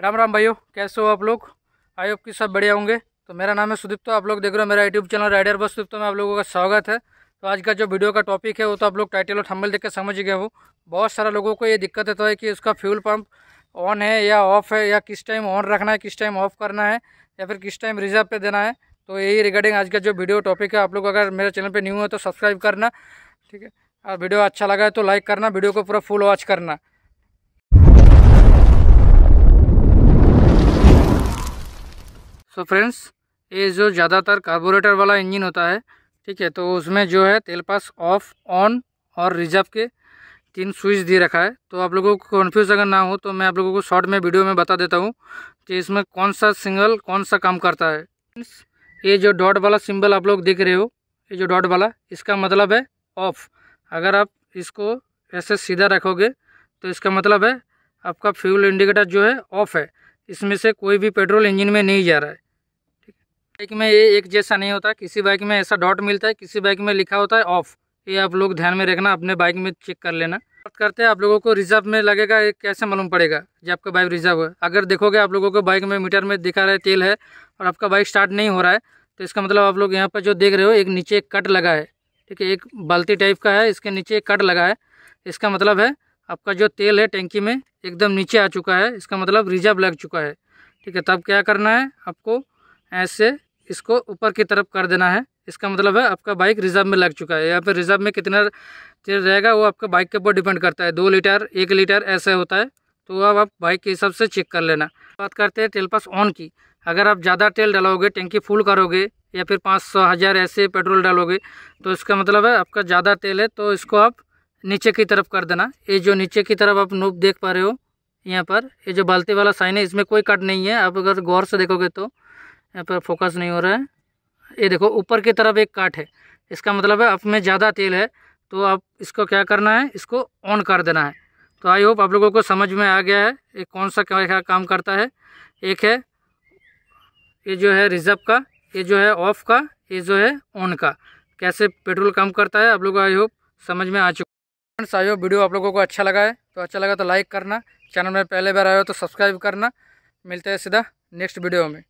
राम राम भाइयों, कैसे हो आप लोग? आई होप कि सब बढ़िया होंगे। तो मेरा नाम है सुदीप्ता, आप लोग देख रहे हो मेरा यूट्यूब चैनल राइडरबॉय सुदीप्ता में आप लोगों का स्वागत है। तो आज का जो वीडियो का टॉपिक है वो तो आप लोग टाइटल और थंबनेल देख के समझ गए हो। बहुत सारा लोगों को ये दिक्कत होता है कि उसका फ्यूल पम्प ऑन है या ऑफ है, या किस टाइम ऑन रखना है, किस टाइम ऑफ करना है, या फिर किस टाइम रिजर्व पे देना है। तो यही रिगार्डिंग आज का जो वीडियो टॉपिक है। आप लोग अगर मेरे चैनल पे न्यू हो तो सब्सक्राइब करना, ठीक है। और वीडियो अच्छा लगा है तो लाइक करना, वीडियो को पूरा फुल वॉच करना। सो फ्रेंड्स, ये जो ज़्यादातर कार्बोरेटर वाला इंजन होता है, ठीक है, तो उसमें जो है तेल पास ऑफ, ऑन और रिजर्व के 3 स्विच दे रखा है। तो आप लोगों को कन्फ्यूज़ अगर ना हो तो मैं आप लोगों को शॉर्ट में वीडियो में बता देता हूँ कि इसमें कौन सा सिंगल कौन सा काम करता है। ये जो डॉट वाला सिंबल आप लोग देख रहे हो, ये जो डॉट वाला, इसका मतलब है ऑफ। अगर आप इसको ऐसे सीधा रखोगे तो इसका मतलब है आपका फ्यूल इंडिकेटर जो है ऑफ है। इसमें से कोई भी पेट्रोल इंजन में नहीं जा रहा है। बाइक में ये एक जैसा नहीं होता, किसी बाइक में ऐसा डॉट मिलता है, किसी बाइक में लिखा होता है ऑफ। ये आप लोग ध्यान में रखना, अपने बाइक में चेक कर लेना। बात करते हैं आप लोगों को रिजर्व में लगेगा, ये कैसे मालूम पड़ेगा जब आपका बाइक रिजर्व है? अगर देखोगे आप लोगों को बाइक में मीटर में दिखा रहा है तेल है और आपका बाइक स्टार्ट नहीं हो रहा है, तो इसका मतलब आप लोग यहाँ पर जो देख रहे हो, एक नीचे एक कट लगा है, ठीक है, एक बाल्टी टाइप का है, इसके नीचे एक कट लगा है। इसका मतलब है आपका जो तेल है टैंकी में एकदम नीचे आ चुका है, इसका मतलब रिजर्व लग चुका है, ठीक है। तब क्या करना है, आपको ऐसे इसको ऊपर की तरफ कर देना है। इसका मतलब है आपका बाइक रिजर्व में लग चुका है। यहाँ पर रिजर्व में कितना तेल रहेगा वो आपका बाइक के ऊपर डिपेंड करता है, 2 लीटर 1 लीटर ऐसे होता है। तो अब आप बाइक के हिसाब से चेक कर लेना। बात करते हैं तेल पास ऑन की। अगर आप ज़्यादा तेल डालोगे, टैंकी फुल करोगे या फिर 500 1000 ऐसे पेट्रोल डालोगे, तो इसका मतलब है आपका ज़्यादा तेल है, तो इसको आप नीचे की तरफ कर देना। ये जो नीचे की तरफ आप नोब देख पा रहे हो यहाँ पर, ये जो बाल्टी वाला साइन है, इसमें कोई कट नहीं है। आप अगर गौर से देखोगे तो यहाँ पर फोकस नहीं हो रहा है, ये देखो ऊपर की तरफ एक काट है। इसका मतलब है आप में ज़्यादा तेल है, तो आप इसको क्या करना है, इसको ऑन कर देना है। तो आई होप आप लोगों को समझ में आ गया है ये कौन सा क्या काम करता है। एक है ये जो है रिजर्व का, ये जो है ऑफ का, ये जो है ऑन का, कैसे पेट्रोल काम करता है आप लोगों को आई होप समझ में आ चुका। फ्रेंड्स, आई होप वीडियो आप लोगों को अच्छा लगा है। तो अच्छा लगा तो लाइक करना, चैनल में पहले बार आए हो तो सब्सक्राइब करना। मिलते हैं सीधा नेक्स्ट वीडियो में।